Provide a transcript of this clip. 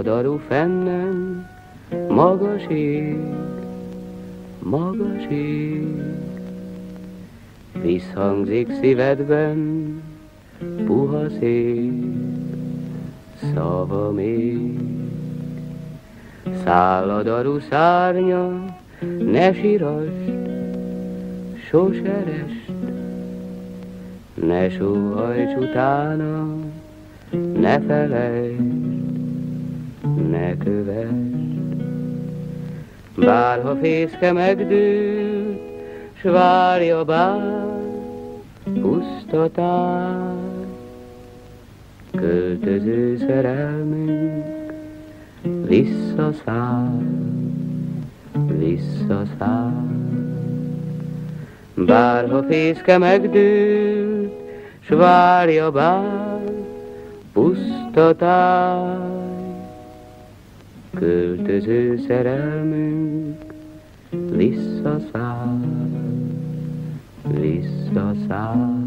أقدر أفنن ما غشيك ما غشيك visszhangzik szívedben puha szép szava még. Szállad a ruszárnya, ne sirasd, sose rest, ne sóhajts utána, ne felejtsd, ne kövesd. Bárha fészke megdűl, s várja bár pusztatás, költöző szerelmünk visszaszáll, visszaszáll. Bárha fészke megdőlt, s várja bár pusztatáj, költöző szerelmünk visszaszáll, visszaszáll.